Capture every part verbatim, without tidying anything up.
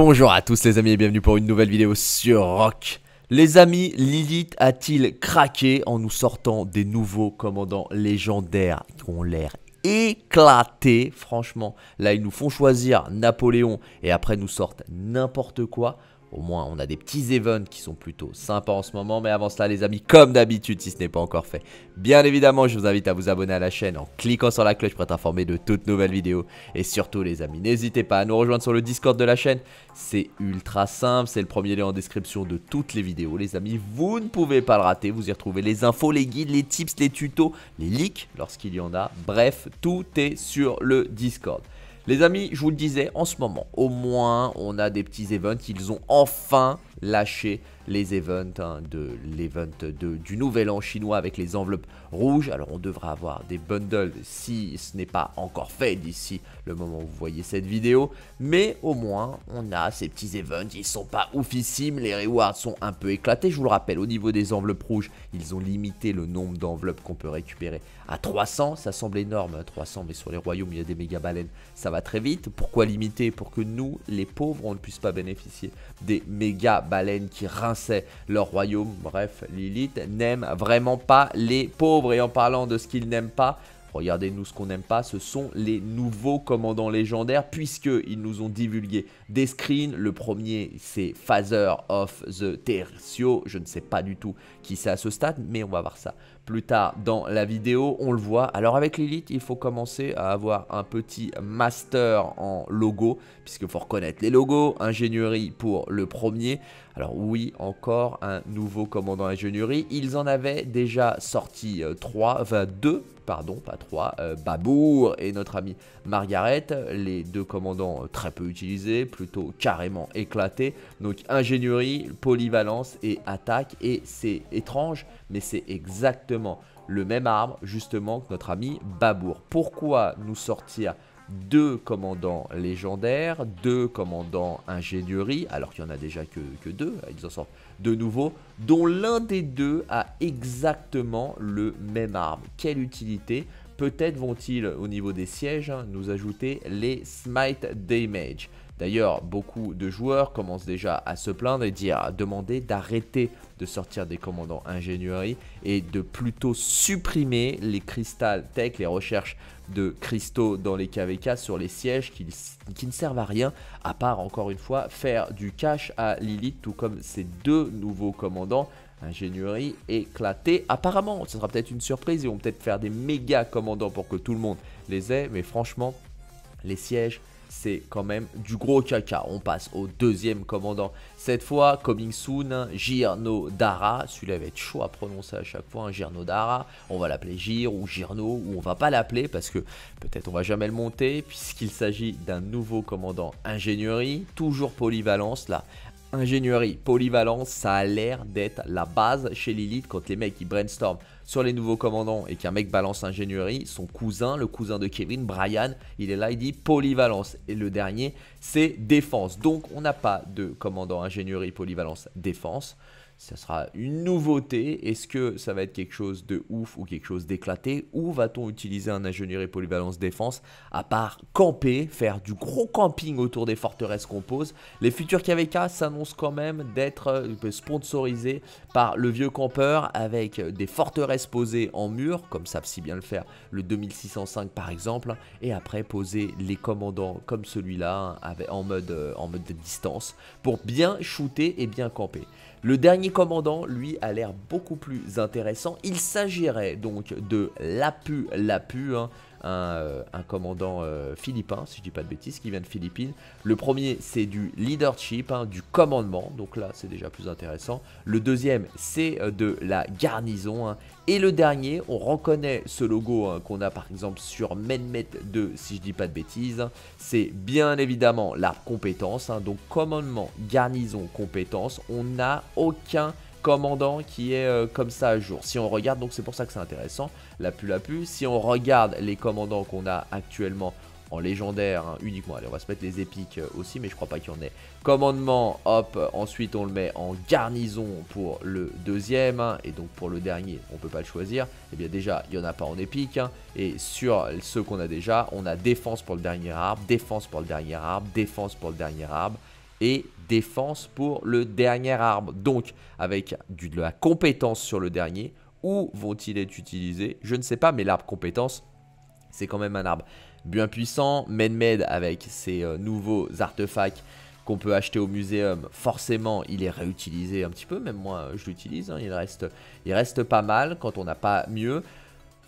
Bonjour à tous les amis et bienvenue pour une nouvelle vidéo sur Rock. Les amis, Lilith a-t-il craqué en nous sortant des nouveaux commandants légendaires qui ont l'air éclatés? Franchement, là ils nous font choisir Napoléon et après nous sortent n'importe quoi. Au moins on a des petits events qui sont plutôt sympas en ce moment. Mais avant cela les amis, comme d'habitude, si ce n'est pas encore fait, bien évidemment je vous invite à vous abonner à la chaîne en cliquant sur la cloche pour être informé de toutes nouvelles vidéos. Et surtout les amis, n'hésitez pas à nous rejoindre sur le Discord de la chaîne. C'est ultra simple, c'est le premier lien en description de toutes les vidéos les amis. Vous ne pouvez pas le rater, vous y retrouvez les infos, les guides, les tips, les tutos, les leaks lorsqu'il y en a. Bref, tout est sur le Discord. Les amis, je vous le disais, en ce moment, au moins, on a des petits events. Ils ont enfin lâché les events hein, de l'event du nouvel an chinois avec les enveloppes rouges. Alors, on devra avoir des bundles si ce n'est pas encore fait d'ici le moment où vous voyez cette vidéo. Mais au moins, on a ces petits events. Ils sont pas oufissimes. Les rewards sont un peu éclatés. Je vous le rappelle, au niveau des enveloppes rouges, ils ont limité le nombre d'enveloppes qu'on peut récupérer à trois cents. Ça semble énorme, trois cents, mais sur les royaumes, il y a des méga baleines. Ça va très vite. Pourquoi limiter? Pour que nous, les pauvres, on ne puisse pas bénéficier des méga baleines qui rinçaient leur royaume. Bref, Lilith n'aime vraiment pas les pauvres. Et en parlant de ce qu'ils n'aiment pas, regardez-nous ce qu'on n'aime pas, ce sont les nouveaux commandants légendaires, puisqu'ils nous ont divulgué des screens. Le premier, c'est Phaser of the Tercio. Je ne sais pas du tout qui c'est à ce stade, mais on va voir ça plus tard dans la vidéo. On le voit. Alors avec Lilith, il faut commencer à avoir un petit master en logo, puisqu'il faut reconnaître les logos. Ingénierie pour le premier. Alors oui, encore un nouveau commandant ingénierie. Ils en avaient déjà sorti trois, enfin deux. Pardon, pas trois, euh, Babour et notre ami Margaret, les deux commandants très peu utilisés, plutôt carrément éclatés. Donc ingénierie, polyvalence et attaque, et c'est étrange, mais c'est exactement le même arbre justement que notre ami Babour. Pourquoi nous sortir deux commandants légendaires, deux commandants ingénierie, alors qu'il n'y en a déjà que, que deux, ils en sortent de nouveau, dont l'un des deux a exactement le même arbre? Quelle utilité? Peut-être vont-ils, au niveau des sièges, nous ajouter les Smite Damage. D'ailleurs, beaucoup de joueurs commencent déjà à se plaindre et dire, à demander d'arrêter de sortir des commandants ingénierie et de plutôt supprimer les cristals tech, les recherches de cristaux dans les K V K sur les sièges qui, qui ne servent à rien, à part encore une fois faire du cash à Lilith, tout comme ces deux nouveaux commandants ingénierie éclatée. Apparemment, ce sera peut-être une surprise, ils vont peut-être faire des méga commandants pour que tout le monde les ait, mais franchement, les sièges, c'est quand même du gros caca. On passe au deuxième commandant. Cette fois, coming soon, hein, Girno Dara. Celui-là va être chaud à prononcer à chaque fois. Hein, Girno Dara. On va l'appeler Gir ou Girno, ou on va pas l'appeler parce que peut-être on va jamais le monter, puisqu'il s'agit d'un nouveau commandant ingénierie. Toujours polyvalence là. Ingénierie, polyvalence, ça a l'air d'être la base chez Lilith. Quand les mecs ils brainstorment sur les nouveaux commandants et qu'un mec balance ingénierie, son cousin, le cousin de Kevin, Brian, il est là, il dit polyvalence. Et le dernier, c'est défense. Donc on n'a pas de commandant ingénierie, polyvalence, défense. Ça sera une nouveauté. Est-ce que ça va être quelque chose de ouf ou quelque chose d'éclaté? Ou va-t-on utiliser un ingénierie polyvalence défense à part camper, faire du gros camping autour des forteresses qu'on pose? Les futurs K V K s'annoncent quand même d'être sponsorisés par le vieux campeur avec des forteresses posées en mur, comme ça si bien le faire le deux mille six cent cinq par exemple, et après poser les commandants comme celui-là en mode, en mode de distance pour bien shooter et bien camper. Le dernier commandant, lui, a l'air beaucoup plus intéressant. Il s'agirait donc de Lapu-Lapu, hein, un, euh, un commandant euh, philippin, si je dis pas de bêtises, qui vient de Philippines. Le premier, c'est du leadership, hein, du commandement, donc là, c'est déjà plus intéressant. Le deuxième, c'est euh, de la garnison, hein. Et le dernier, on reconnaît ce logo hein, qu'on a par exemple sur Menmet deux, si je dis pas de bêtises. Hein, c'est bien évidemment la compétence, hein, donc commandement, garnison, compétence. On n'a aucun commandant qui est euh, comme ça à jour. Si on regarde, donc c'est pour ça que c'est intéressant, Lapu-Lapu. Si on regarde les commandants qu'on a actuellement en légendaire hein, uniquement, allez on va se mettre les épiques euh, aussi, mais je crois pas qu'il y en ait. Commandement, hop, ensuite on le met en garnison pour le deuxième, hein, et donc pour le dernier on peut pas le choisir, et bien déjà il n'y en a pas en épique, hein, et sur ceux qu'on a déjà, on a défense pour le dernier arbre, défense pour le dernier arbre, défense pour le dernier arbre, et défense pour le dernier arbre. Donc avec du, de la compétence sur le dernier, où vont-ils être utilisés? Je ne sais pas, mais l'arbre compétence, c'est quand même un arbre bien puissant. MedMed avec ses euh, nouveaux artefacts qu'on peut acheter au muséum, forcément il est réutilisé un petit peu, même moi je l'utilise, hein. il, reste, il reste pas mal quand on n'a pas mieux.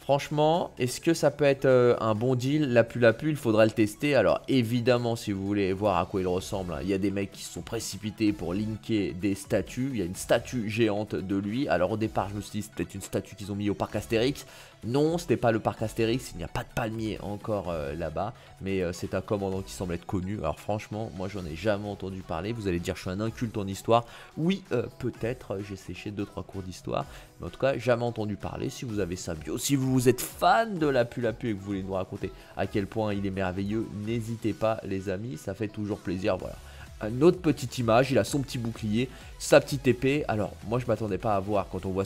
Franchement, est-ce que ça peut être euh, un bon deal? Lapu-Lapu, il faudra le tester. Alors évidemment, si vous voulez voir à quoi il ressemble, hein, il y a des mecs qui se sont précipités pour linker des statues. Il y a une statue géante de lui. Alors au départ, je me suis dit, c'est peut-être une statue qu'ils ont mis au parc Astérix. Non, c'était pas le parc Astérix, il n'y a pas de palmier encore euh, là-bas. Mais euh, c'est un commandant qui semble être connu. Alors franchement, moi j'en ai jamais entendu parler. Vous allez dire, je suis un inculte en histoire. Oui, euh, peut-être, j'ai séché deux trois cours d'histoire. Mais en tout cas, jamais entendu parler. Si vous avez sa bio, si vous vous êtes fan de Lapu-Lapu et que vous voulez nous raconter à quel point il est merveilleux, n'hésitez pas les amis, ça fait toujours plaisir. Voilà, une autre petite image, il a son petit bouclier, sa petite épée. Alors moi je m'attendais pas à voir, quand on voit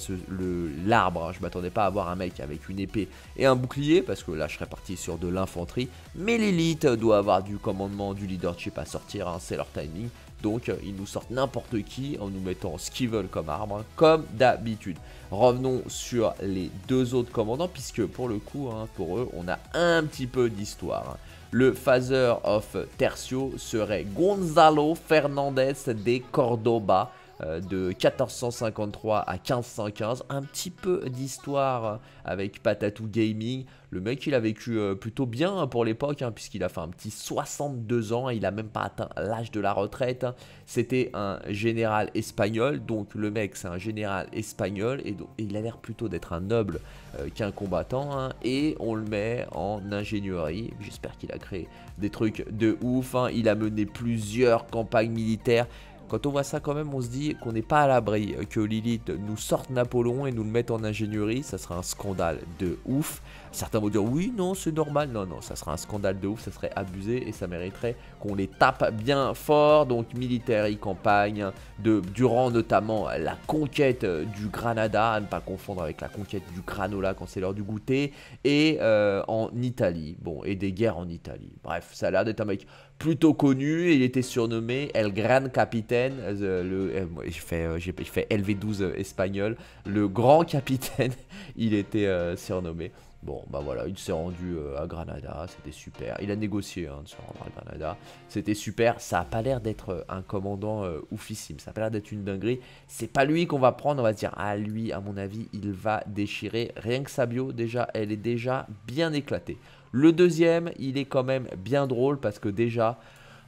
l'arbre, hein, je m'attendais pas à voir un mec avec une épée et un bouclier, parce que là je serais parti sur de l'infanterie, mais l'élite doit avoir du commandement, du leadership à sortir, hein, c'est leur timing. Donc ils nous sortent n'importe qui en nous mettant ce qu'ils veulent comme arbre, hein, comme d'habitude. Revenons sur les deux autres commandants, puisque pour le coup, hein, pour eux, on a un petit peu d'histoire, hein. Le Phaser of Tercio serait Gonzalo Fernandez de Cordoba, euh, de quatorze cent cinquante-trois à quinze cent quinze. Un petit peu d'histoire euh, avec Patatou Gaming. Le mec, il a vécu euh, plutôt bien hein, pour l'époque, hein, puisqu'il a fait un petit soixante-deux ans. Hein, il n'a même pas atteint l'âge de la retraite. Hein. C'était un général espagnol. Donc, le mec, c'est un général espagnol. Et, donc, et il a l'air plutôt d'être un noble euh, qu'un combattant. Hein, et on le met en ingénierie. J'espère qu'il a créé des trucs de ouf. Hein. Il a mené plusieurs campagnes militaires. Quand on voit ça quand même, on se dit qu'on n'est pas à l'abri que Lilith nous sorte Napoléon et nous le mette en ingénierie. Ça sera un scandale de ouf. Certains vont dire oui, non, c'est normal. Non, non, ça sera un scandale de ouf, ça serait abusé et ça mériterait qu'on les tape bien fort. Donc militaire et campagne, de, durant notamment la conquête du Granada, à ne pas confondre avec la conquête du granola quand c'est l'heure du goûter, et euh, en Italie, bon, et des guerres en Italie. Bref, ça a l'air d'être un mec plutôt connu, il était surnommé El Gran Capitaine, euh, le, euh, je, fais, euh, je fais L V douze euh, espagnol, le Grand Capitaine, il était euh, surnommé. Bon, bah voilà, il s'est rendu euh, à Granada, c'était super. Il a négocié hein, de se rendre à Granada, c'était super. Ça n'a pas l'air d'être un commandant euh, oufissime, ça n'a pas l'air d'être une dinguerie. C'est pas lui qu'on va prendre, on va se dire, ah lui, à mon avis, il va déchirer. Rien que sa bio, déjà, elle est déjà bien éclatée. Le deuxième, il est quand même bien drôle parce que déjà,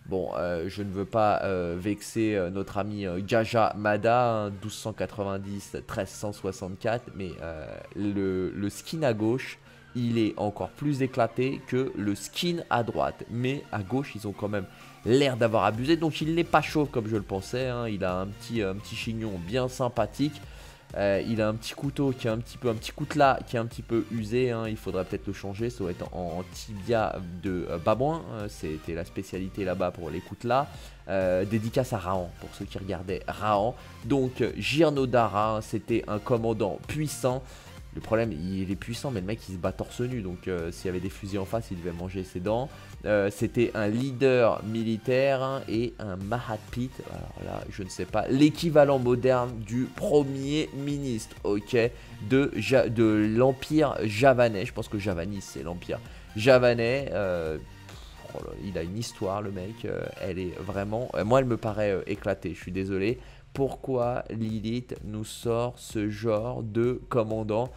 bon, euh, je ne veux pas euh, vexer euh, notre ami euh, Gajah Mada, hein, douze cent quatre-vingt-dix, treize cent soixante-quatre, mais euh, le, le skin à gauche, il est encore plus éclaté que le skin à droite. Mais à gauche, ils ont quand même l'air d'avoir abusé, donc il n'est pas chauve comme je le pensais, hein, il a un petit, un petit chignon bien sympathique. Euh, il a un petit couteau qui est un petit peu, un petit coutelas qui est un petit peu usé, hein, il faudrait peut-être le changer, ça doit être en, en tibia de euh, babouin, hein, c'était la spécialité là-bas pour les coutelas. Euh, dédicace à Raon, pour ceux qui regardaient Raon. Donc Girno Dara, hein, c'était un commandant puissant. Le problème, il est puissant, mais le mec, il se bat torse nu. Donc, euh, s'il y avait des fusils en face, il devait manger ses dents. Euh, C'était un leader militaire, hein, et un Mahatpit. Alors là, je ne sais pas. L'équivalent moderne du premier ministre, ok, de, ja de l'empire javanais. Je pense que Javanis, c'est l'empire javanais. Euh, pff, oh là, il a une histoire, le mec. Euh, elle est vraiment... Euh, moi, elle me paraît euh, éclatée. Je suis désolé. Pourquoi Lilith nous sort ce genre de commandants?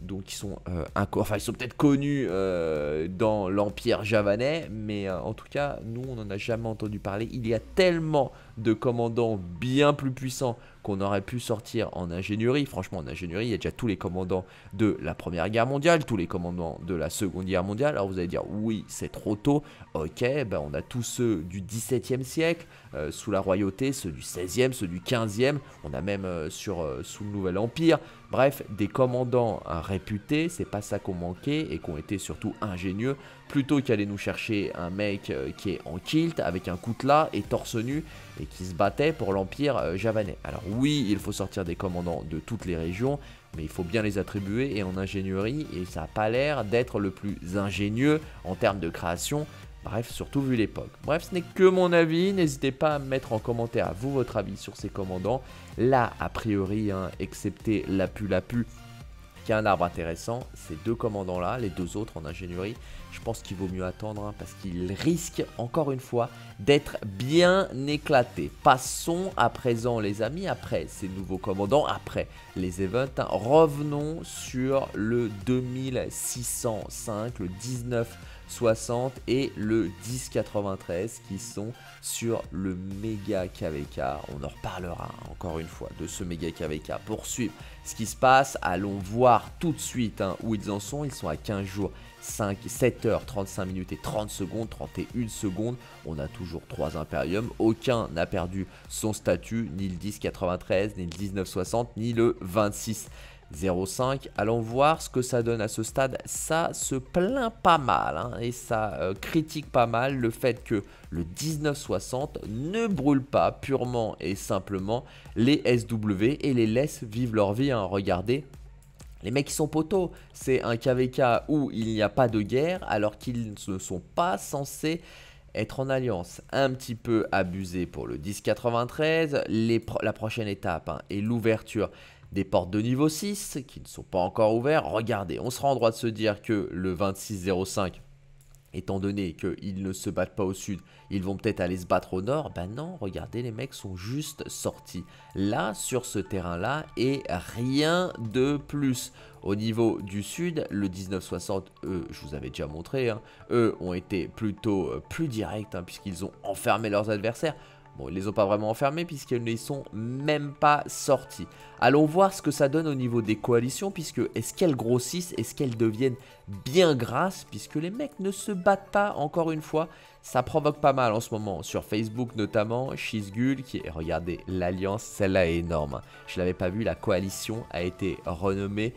Donc ils sont, euh, enfin, ils sont peut-être connus euh, dans l'empire javanais, mais euh, en tout cas, nous, on n'en a jamais entendu parler. Il y a tellement de commandants bien plus puissants qu'on aurait pu sortir en ingénierie. Franchement, en ingénierie, il y a déjà tous les commandants de la Première Guerre mondiale, tous les commandants de la Seconde Guerre mondiale. Alors vous allez dire, oui, c'est trop tôt. Ok, ben on a tous ceux du dix-septième siècle, euh, sous la royauté, ceux du seizième, ceux du quinzième. On a même euh, sur, euh, sous le Nouvel Empire. Bref, des commandants hein, réputés, c'est pas ça qu'on manquait et qu'on était surtout ingénieux. Plutôt qu'aller nous chercher un mec euh, qui est en kilt, avec un coutelas et torse nu, et qui se battait pour l'empire euh, javanais. Alors oui, il faut sortir des commandants de toutes les régions, mais il faut bien les attribuer et en ingénierie, et ça n'a pas l'air d'être le plus ingénieux en termes de création. Bref, surtout vu l'époque. Bref, ce n'est que mon avis. N'hésitez pas à mettre en commentaire, à vous, votre avis sur ces commandants. Là, a priori, hein, excepté Lapu-Lapu, qui a un arbre intéressant, ces deux commandants-là, les deux autres en ingénierie, je pense qu'il vaut mieux attendre, hein, parce qu'ils risquent, encore une fois, d'être bien éclatés. Passons à présent, les amis, après ces nouveaux commandants, après les events, hein, revenons sur le deux mille six cent cinq, le dix-neuf soixante et le dix quatre-vingt-treize qui sont sur le méga K V K. On en reparlera encore une fois de ce méga K V K. Pour suivre ce qui se passe, allons voir tout de suite, hein, où ils en sont. Ils sont à quinze jours, sept heures trente-cinq minutes et trente secondes, trente et une secondes. On a toujours trois impériums. Aucun n'a perdu son statut, ni le dix quatre-vingt-treize, ni le dix-neuf soixante, ni le vingt-six zéro cinq, allons voir ce que ça donne à ce stade. Ça se plaint pas mal, hein, et ça euh, critique pas mal le fait que le dix-neuf soixante ne brûle pas purement et simplement les S W et les laisse vivre leur vie, hein. Regardez, les mecs ils sont poteaux, c'est un K V K où il n'y a pas de guerre alors qu'ils ne sont pas censés être en alliance. Un petit peu abusé pour le dix quatre-vingt-treize, les pro la prochaine étape, hein, est l'ouverture des portes de niveau six qui ne sont pas encore ouvertes. Regardez, on sera en droit de se dire que le vingt-six zéro cinq, étant donné qu'ils ne se battent pas au sud, ils vont peut-être aller se battre au nord. Ben non, regardez, les mecs sont juste sortis là, sur ce terrain-là, et rien de plus. Au niveau du sud, le dix-neuf soixante, eux, je vous avais déjà montré, hein, eux ont été plutôt euh, plus directs, hein, puisqu'ils ont enfermé leurs adversaires. Bon, ils ne les ont pas vraiment enfermés puisqu'ils ne sont même pas sortis. Allons voir ce que ça donne au niveau des coalitions, puisque est-ce qu'elles grossissent, est-ce qu'elles deviennent bien grasses, puisque les mecs ne se battent pas, encore une fois. Ça provoque pas mal en ce moment, sur Facebook notamment, Shizgul qui est, regardez, l'alliance, celle-là est énorme. Je ne l'avais pas vu, la coalition a été renommée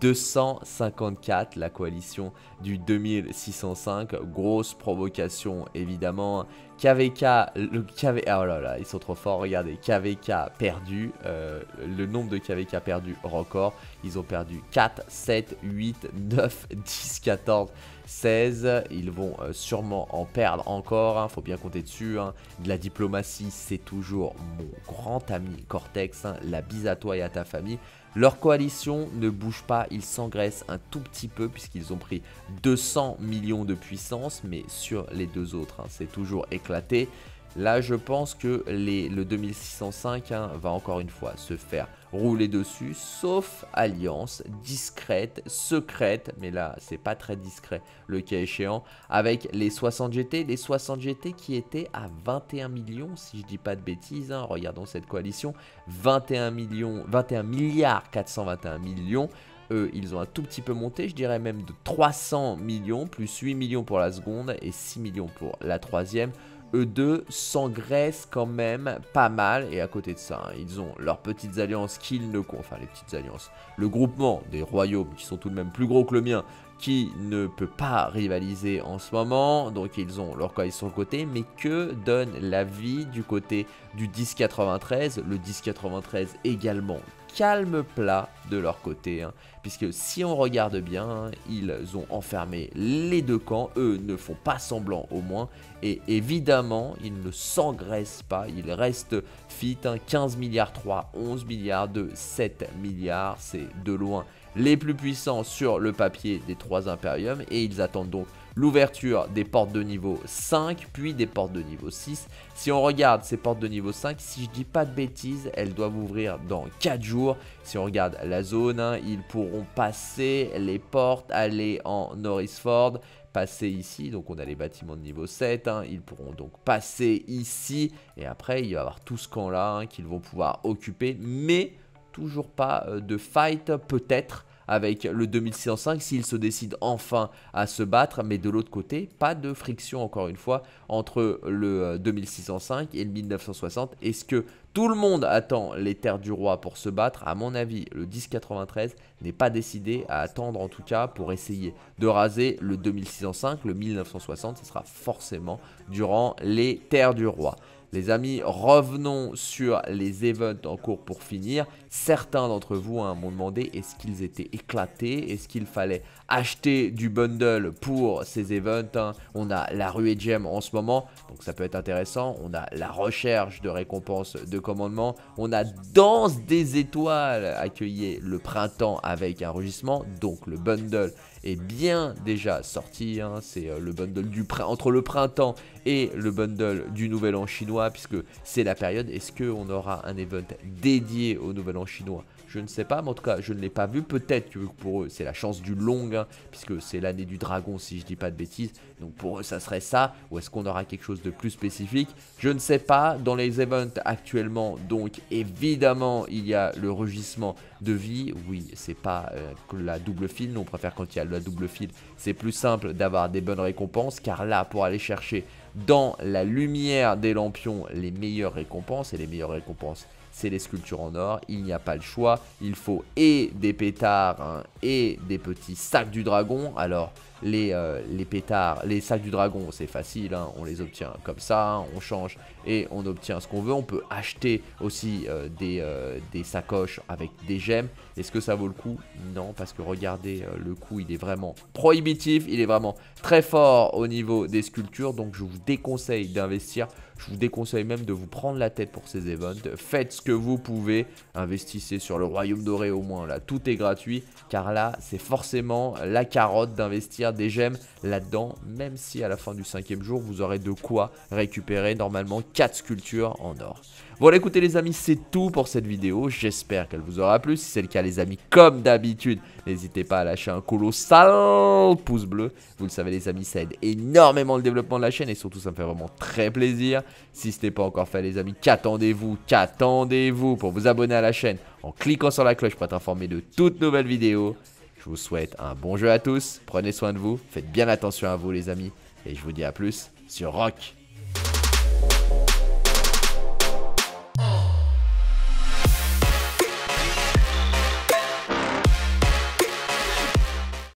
deux cent cinquante-quatre, la coalition du deux mille six cent cinq, grosse provocation évidemment. K V K, le K V K, oh là là, ils sont trop forts, regardez, K V K perdu, euh, le nombre de K V K perdus record, ils ont perdu quatre, sept, huit, neuf, dix, quatorze, seize, ils vont euh, sûrement en perdre encore, hein, faut bien compter dessus, hein. De la diplomatie, c'est toujours mon grand ami Cortex, hein, la bise à toi et à ta famille. Leur coalition ne bouge pas, ils s'engraissent un tout petit peu puisqu'ils ont pris deux cents millions de puissance, mais sur les deux autres, hein, c'est toujours éclaté. Là, je pense que les, le deux mille six cent cinq, hein, va encore une fois se faire rouler dessus, sauf alliance discrète, secrète, mais là, c'est pas très discret le cas échéant, avec les soixante G T, les soixante G T qui étaient à vingt et un millions, si je dis pas de bêtises, hein, regardons cette coalition, vingt et un millions, vingt et un milliards quatre cent vingt et un millions, eux, ils ont un tout petit peu monté, je dirais même de trois cents millions, plus huit millions pour la seconde et six millions pour la troisième. Eux deux s'engraissent quand même pas mal, et à côté de ça, hein, ils ont leurs petites alliances qu'ils ne... Enfin, les petites alliances, le groupement des royaumes qui sont tout de même plus gros que le mien, qui ne peut pas rivaliser en ce moment, donc ils ont leur coalition sur le côté, mais que donne la vie du côté du dix quatre-vingt-treize? Le dix quatre-vingt-treize également calme plat de leur côté, hein, puisque si on regarde bien, hein, ils ont enfermé les deux camps, eux ne font pas semblant au moins, et évidemment ils ne s'engraissent pas, ils restent fit, hein, quinze milliards trois, onze milliards deux, sept milliards, c'est de loin les plus puissants sur le papier des trois impériums, et ils attendent donc l'ouverture des portes de niveau cinq, puis des portes de niveau six. Si on regarde ces portes de niveau cinq, si je dis pas de bêtises, elles doivent ouvrir dans quatre jours. Si on regarde la zone, hein, ils pourront passer les portes, aller en Norrisford, passer ici, donc on a les bâtiments de niveau sept, hein, ils pourront donc passer ici, et après il va y avoir tout ce camp là, hein, qu'ils vont pouvoir occuper, mais toujours pas de fight, peut-être, avec le deux mille six cent cinq s'ils se décident enfin à se battre, mais de l'autre côté, pas de friction encore une fois entre le deux mille six cent cinq et le dix-neuf soixante. Est-ce que tout le monde attend les terres du roi pour se battre? À mon avis, le dix quatre-vingt-treize n'est pas décidé à attendre, en tout cas pour essayer de raser le deux mille six cent cinq, le dix-neuf soixante, ce sera forcément durant les terres du roi. Les amis, revenons sur les events en cours pour finir. Certains d'entre vous, hein, m'ont demandé est-ce qu'ils étaient éclatés, est-ce qu'il fallait acheter du bundle pour ces events, hein. On a la ruée de gemmes en ce moment, donc ça peut être intéressant. On a la recherche de récompenses de commandement. On a danse des étoiles, accueillez le printemps avec un rugissement. Donc le bundle est bien déjà sorti, hein. C'est le bundle du printemps, entre le printemps et le bundle du nouvel an chinois, puisque c'est la période. Est-ce qu'on aura un event dédié au nouvel an chinois? Je ne sais pas, mais en tout cas, je ne l'ai pas vu. Peut-être que pour eux, c'est la chance du long, hein, puisque c'est l'année du dragon, si je dis pas de bêtises. Donc pour eux, ça serait ça. Ou est-ce qu'on aura quelque chose de plus spécifique? Je ne sais pas. Dans les events actuellement, donc évidemment, il y a le rugissement de vie. Oui, c'est pas euh, la double file. Nous, on préfère quand il y a la double file. C'est plus simple d'avoir des bonnes récompenses, car là, pour aller chercher dans la lumière des lampions les meilleures récompenses, et les meilleures récompenses, c'est les sculptures en or, il n'y a pas le choix, il faut et des pétards, hein, et des petits sacs du dragon. Alors les, euh, les pétards, les sacs du dragon, c'est facile, hein, on les obtient comme ça, hein, on change et on obtient ce qu'on veut. On peut acheter aussi euh, des, euh, des sacoches avec des gemmes. Est-ce que ça vaut le coup? Non, parce que regardez, euh, le coût, il est vraiment prohibitif, il est vraiment très fort au niveau des sculptures, donc je vous déconseille d'investir. Je vous déconseille même de vous prendre la tête pour ces events. Faites ce que vous pouvez. Investissez sur le Royaume Doré au moins. Là, tout est gratuit. Car là, c'est forcément la carotte d'investir des gemmes là-dedans. Même si à la fin du cinquième jour, vous aurez de quoi récupérer normalement quatre sculptures en or. Voilà, écoutez les amis, c'est tout pour cette vidéo. J'espère qu'elle vous aura plu. Si c'est le cas les amis, comme d'habitude, n'hésitez pas à lâcher un colossal pouce bleu. Vous le savez les amis, ça aide énormément le développement de la chaîne. Et surtout, ça me fait vraiment très plaisir. Si ce n'est pas encore fait les amis, qu'attendez-vous? Qu'attendez-vous pour vous abonner à la chaîne en cliquant sur la cloche pour être informé de toutes nouvelles vidéos. Je vous souhaite un bon jeu à tous. Prenez soin de vous. Faites bien attention à vous les amis. Et je vous dis à plus sur Rock.